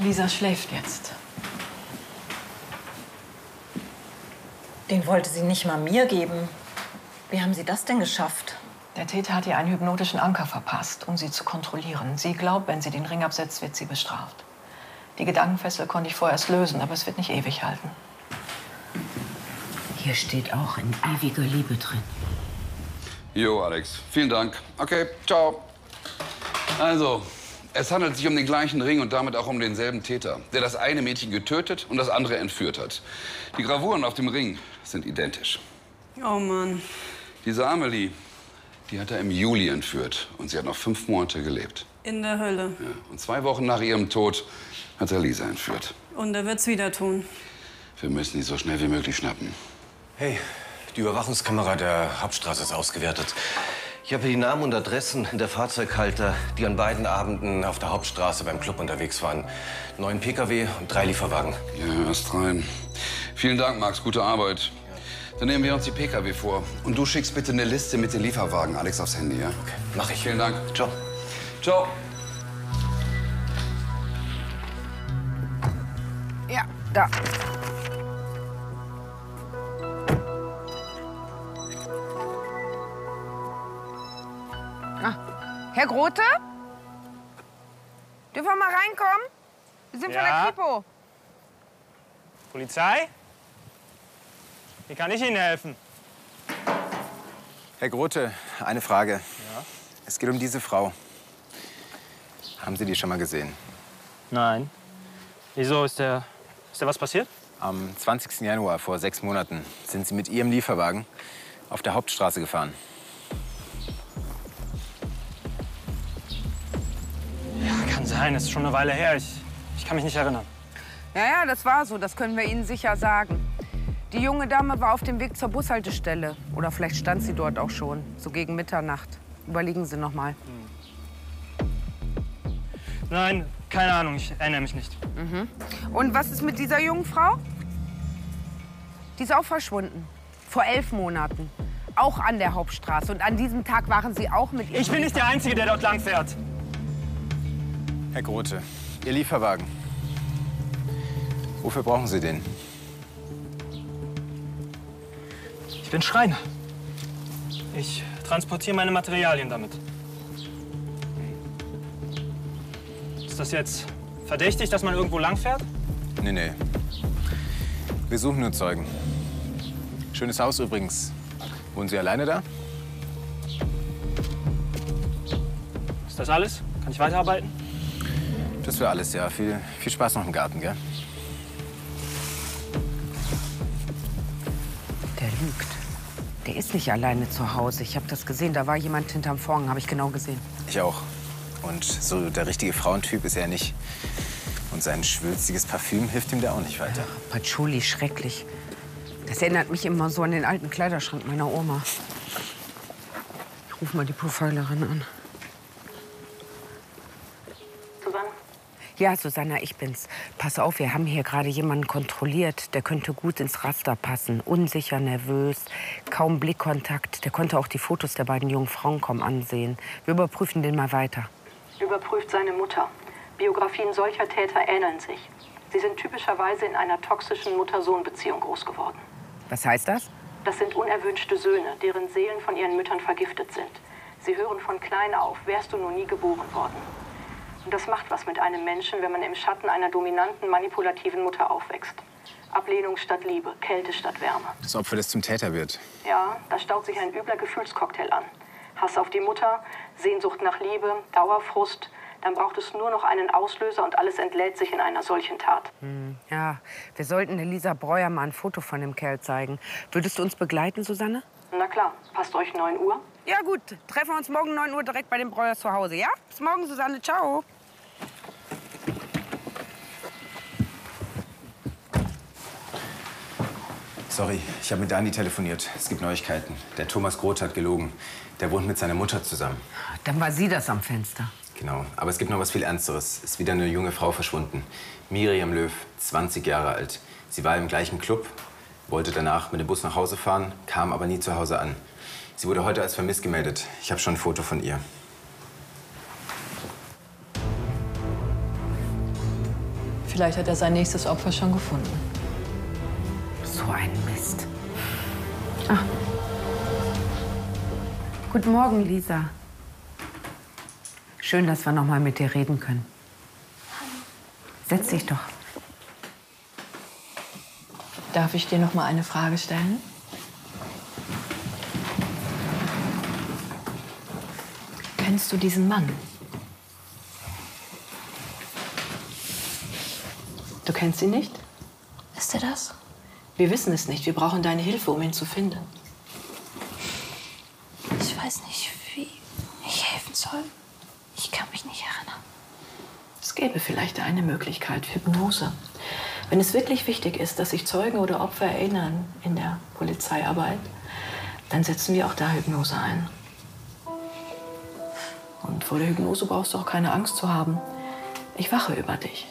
Lisa schläft jetzt. Den wollte sie nicht mal mir geben. Wie haben Sie das denn geschafft? Der Täter hat ihr einen hypnotischen Anker verpasst, um sie zu kontrollieren. Sie glaubt, wenn sie den Ring absetzt, wird sie bestraft. Die Gedankenfessel konnte ich vorerst lösen, aber es wird nicht ewig halten. Hier steht auch in ewiger Liebe drin. Jo, Alex. Vielen Dank. Okay, ciao. Also, es handelt sich um den gleichen Ring und damit auch um denselben Täter, der das eine Mädchen getötet und das andere entführt hat. Die Gravuren auf dem Ring sind identisch. Oh Mann. Diese Amelie, die hat er im Juli entführt und sie hat noch 5 Monate gelebt. In der Hölle. Ja, und 2 Wochen nach ihrem Tod hat er Lisa entführt. Und er wird's wieder tun. Wir müssen die so schnell wie möglich schnappen. Hey, die Überwachungskamera der Hauptstraße ist ausgewertet. Ich habe die Namen und Adressen der Fahrzeughalter, die an beiden Abenden auf der Hauptstraße beim Club unterwegs waren. 9 Pkw und 3 Lieferwagen. Ja, erst rein. Vielen Dank, Max. Gute Arbeit. Dann nehmen wir uns die Pkw vor. Und du schickst bitte eine Liste mit den Lieferwagen, Alex, aufs Handy, ja? Okay, mach ich. Vielen Dank. Ciao. Ciao. Ja, da. Ah, Herr Grote? Dürfen wir mal reinkommen? Wir sind ja von der Kripo. Polizei? Wie kann ich Ihnen helfen? Herr Grote, eine Frage. Ja? Es geht um diese Frau. Haben Sie die schon mal gesehen? Nein. Wieso? Ist der was passiert? Am 20. Januar vor 6 Monaten sind Sie mit Ihrem Lieferwagen auf der Hauptstraße gefahren. Ja, kann sein. Das ist schon eine Weile her. Ich kann mich nicht erinnern. Ja, ja, das war so. Das können wir Ihnen sicher sagen. Die junge Dame war auf dem Weg zur Bushaltestelle. Oder vielleicht stand sie dort auch schon, so gegen Mitternacht. Überlegen Sie noch mal. Nein, keine Ahnung, ich erinnere mich nicht. Mhm. Und was ist mit dieser jungen Frau? Die ist auch verschwunden. Vor 11 Monaten. Auch an der Hauptstraße. Und an diesem Tag waren Sie auch mit ihr. Ich bin nicht der Einzige, der dort lang fährt. Herr Grote, Ihr Lieferwagen. Wofür brauchen Sie den? Ich bin Schreiner. Ich transportiere meine Materialien damit. Ist das jetzt verdächtig, dass man irgendwo langfährt? Nee, nee. Wir suchen nur Zeugen. Schönes Haus übrigens. Wohnen Sie alleine da? Ist das alles? Kann ich weiterarbeiten? Das wäre alles, ja. Viel Spaß noch im Garten, gell? Der lügt. Der ist nicht alleine zu Hause. Ich habe das gesehen. Da war jemand hinterm Vorhang. Habe ich genau gesehen. Ich auch. Und so der richtige Frauentyp ist er nicht. Und sein schwülstiges Parfüm hilft ihm da auch nicht weiter. Ja, Patchouli, schrecklich. Das erinnert mich immer so an den alten Kleiderschrank meiner Oma. Ich rufe mal die Profilerin an. Susanna? Ja, Susanna, ich bin's. Pass auf, wir haben hier gerade jemanden kontrolliert. Der könnte gut ins Raster passen. Unsicher, nervös, kaum Blickkontakt. Der konnte auch die Fotos der beiden jungen Frauen kaum ansehen. Wir überprüfen den mal weiter. Überprüft seine Mutter. Biografien solcher Täter ähneln sich. Sie sind typischerweise in einer toxischen Mutter-Sohn-Beziehung groß geworden. Was heißt das? Das sind unerwünschte Söhne, deren Seelen von ihren Müttern vergiftet sind. Sie hören von klein auf, wärst du nur nie geboren worden. Und das macht was mit einem Menschen, wenn man im Schatten einer dominanten, manipulativen Mutter aufwächst. Ablehnung statt Liebe, Kälte statt Wärme. Das Opfer, das zum Täter wird. Ja, da staut sich ein übler Gefühlscocktail an. Hass auf die Mutter, Sehnsucht nach Liebe, Dauerfrust. Dann braucht es nur noch einen Auslöser und alles entlädt sich in einer solchen Tat. Hm. Ja, wir sollten Elisa Breuer mal ein Foto von dem Kerl zeigen. Würdest du uns begleiten, Susanne? Na klar. Passt euch 9 Uhr? Ja gut, treffen wir uns morgen 9 Uhr direkt bei den Breuers zu Hause, ja? Bis morgen, Susanne. Ciao. Sorry, ich habe mit Dani telefoniert. Es gibt Neuigkeiten. Der Thomas Grote hat gelogen. Der wohnt mit seiner Mutter zusammen. Dann war sie das am Fenster. Genau, aber es gibt noch was viel Ernsteres. Ist wieder eine junge Frau verschwunden. Miriam Löw, 20 Jahre alt. Sie war im gleichen Club, wollte danach mit dem Bus nach Hause fahren, kam aber nie zu Hause an. Sie wurde heute als vermisst gemeldet. Ich habe schon ein Foto von ihr. Vielleicht hat er sein nächstes Opfer schon gefunden. So ein Mist. Ah. Guten Morgen, Lisa. Schön, dass wir noch mal mit dir reden können. Setz dich doch. Darf ich dir noch mal eine Frage stellen? Kennst du diesen Mann? Du kennst ihn nicht? Ist er das? Wir wissen es nicht. Wir brauchen deine Hilfe, um ihn zu finden. Ich weiß nicht, wie ich helfen soll. Ich kann mich nicht erinnern. Es gäbe vielleicht eine Möglichkeit für Hypnose. Wenn es wirklich wichtig ist, dass sich Zeugen oder Opfer erinnern in der Polizeiarbeit, dann setzen wir auch da Hypnose ein. Und vor der Hypnose brauchst du auch keine Angst zu haben. Ich wache über dich.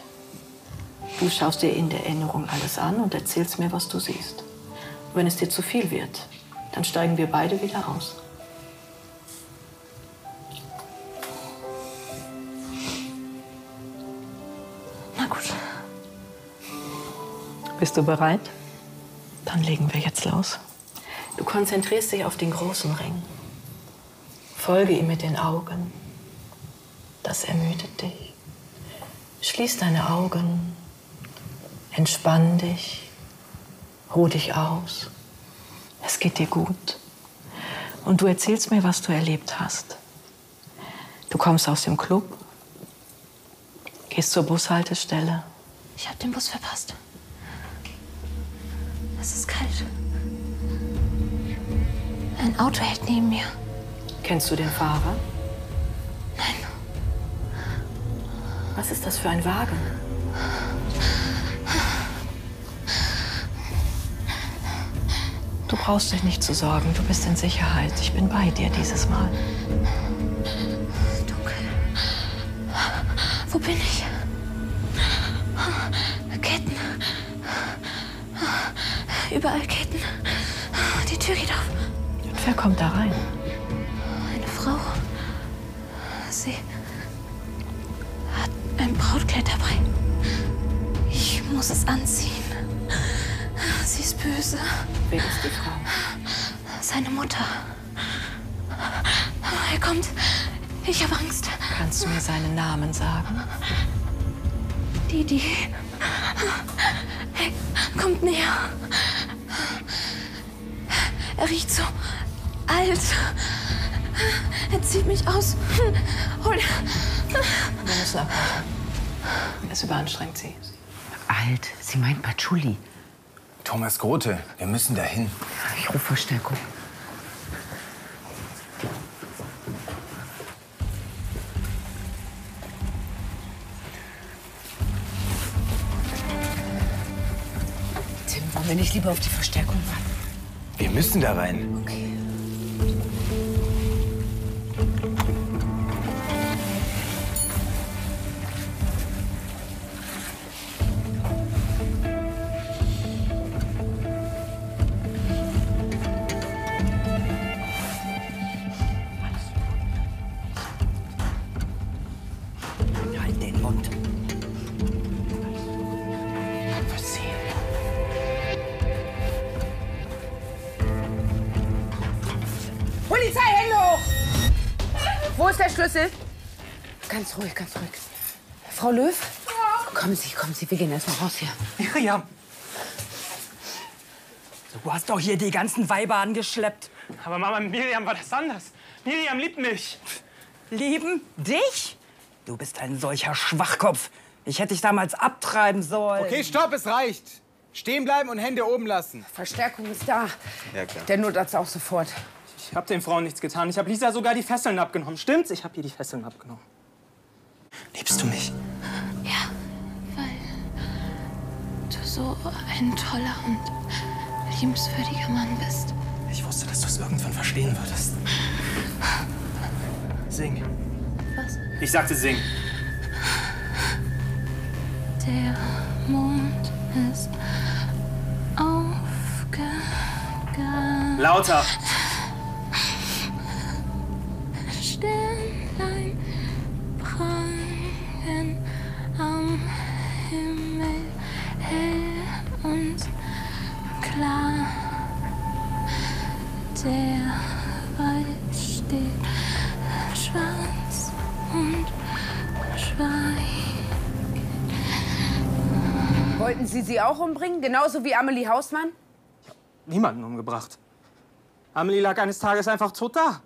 Du schaust dir in der Erinnerung alles an und erzählst mir, was du siehst. Und wenn es dir zu viel wird, dann steigen wir beide wieder aus. Na gut. Bist du bereit? Dann legen wir jetzt los. Du konzentrierst dich auf den großen Ring. Folge ihm mit den Augen. Das ermüdet dich. Schließ deine Augen. Entspann dich, ruh dich aus, es geht dir gut und du erzählst mir, was du erlebt hast. Du kommst aus dem Club, gehst zur Bushaltestelle. Ich habe den Bus verpasst. Es ist kalt. Ein Auto hält neben mir. Kennst du den Fahrer? Nein. Was ist das für ein Wagen? Du brauchst dich nicht zu sorgen, du bist in Sicherheit. Ich bin bei dir dieses Mal. Dunkel. Wo bin ich? Ketten. Überall Ketten. Die Tür geht auf. Und wer kommt da rein? Eine Frau. Sie hat ein Brautkleid dabei. Ich muss es anziehen. Sie ist böse. Wer ist die Frau? Seine Mutter. Er kommt. Ich habe Angst. Kannst du mir seinen Namen sagen? Didi. Er kommt näher. Er riecht so alt. Er zieht mich aus. Hol. Wir müssen abwarten. Es überanstrengt sie. Alt? Sie meint Patchouli. Thomas Grote, wir müssen dahin. Ich rufe Verstärkung. Tim, wollen wir nicht lieber auf die Verstärkung warten? Wir müssen da rein. Okay. Ganz ruhig, ganz ruhig. Frau Löw? Ja. Kommen Sie, wir gehen erst mal raus hier. Miriam! Du hast doch hier die ganzen Weiber angeschleppt. Aber Mama, Miriam war das anders. Miriam liebt mich. Lieben dich? Du bist ein solcher Schwachkopf. Ich hätte dich damals abtreiben sollen. Okay, stopp, es reicht. Stehen bleiben und Hände oben lassen. Verstärkung ist da. Ja, klar. Der Notarzt auch sofort. Ich habe den Frauen nichts getan. Ich habe Lisa sogar die Fesseln abgenommen. Stimmt's? Ich habe ihr die Fesseln abgenommen. Liebst du mich? Ja, weil du so ein toller und liebenswürdiger Mann bist. Ich wusste, dass du es irgendwann verstehen würdest. Sing. Was? Ich sagte, sing. Der Mond ist aufgegangen. Lauter! Sternlein prangen am Himmel. Wollten Sie sie auch umbringen? Genauso wie Amelie Hausmann? Ich habe niemanden umgebracht. Amelie lag eines Tages einfach tot da.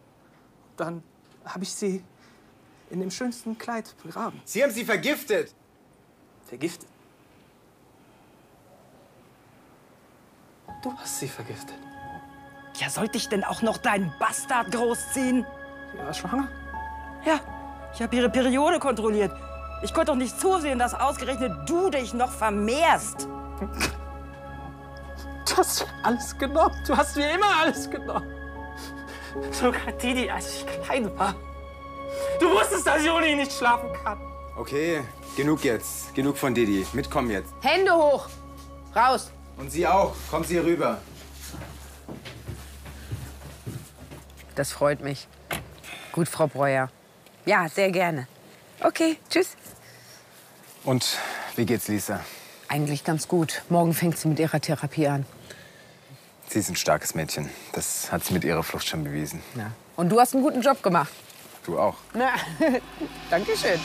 Dann habe ich sie in dem schönsten Kleid begraben. Sie haben sie vergiftet! Vergiftet? Du hast sie vergiftet. Ja, sollte ich denn auch noch deinen Bastard großziehen? Sie war schwanger? Ja, ich habe ihre Periode kontrolliert. Ich konnte doch nicht zusehen, dass ausgerechnet du dich noch vermehrst. Du hast mir alles genommen. Du hast mir immer alles genommen. Sogar die, als ich klein war. Du wusstest, dass ich ohne ihn nicht schlafen kann. Okay, genug jetzt. Genug von Didi. Mitkommen jetzt. Hände hoch. Raus. Und Sie auch. Kommen Sie hier rüber. Das freut mich. Gut, Frau Breuer. Ja, sehr gerne. Okay, tschüss. Und wie geht's, Lisa? Eigentlich ganz gut. Morgen fängt sie mit ihrer Therapie an. Sie ist ein starkes Mädchen. Das hat sie mit ihrer Flucht schon bewiesen. Ja. Und du hast einen guten Job gemacht. Du auch. Na, dankeschön.